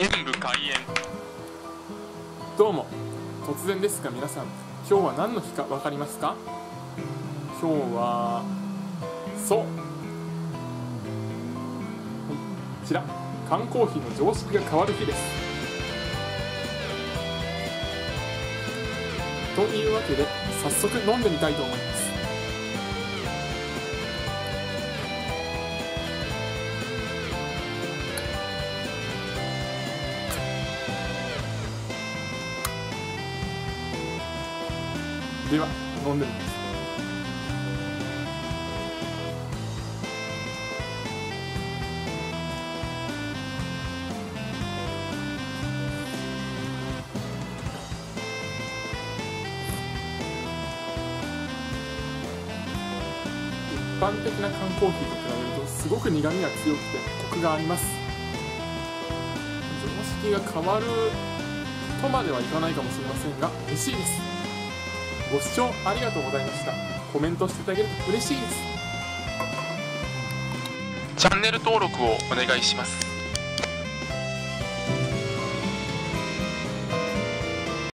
演武開演。どうも、突然ですが皆さん、今日は何の日か分かりますか？今日はそう、こちら缶コーヒーの常識が変わる日です。というわけで早速飲んでみたいと思います。では飲んでみます。一般的な缶コーヒーと比べるとすごく苦みが強くてコクがあります。常識が変わるとまではいかないかもしれませんが嬉しいです。ご視聴ありがとうございました。コメントしていただけると嬉しいです。チャンネル登録をお願いします。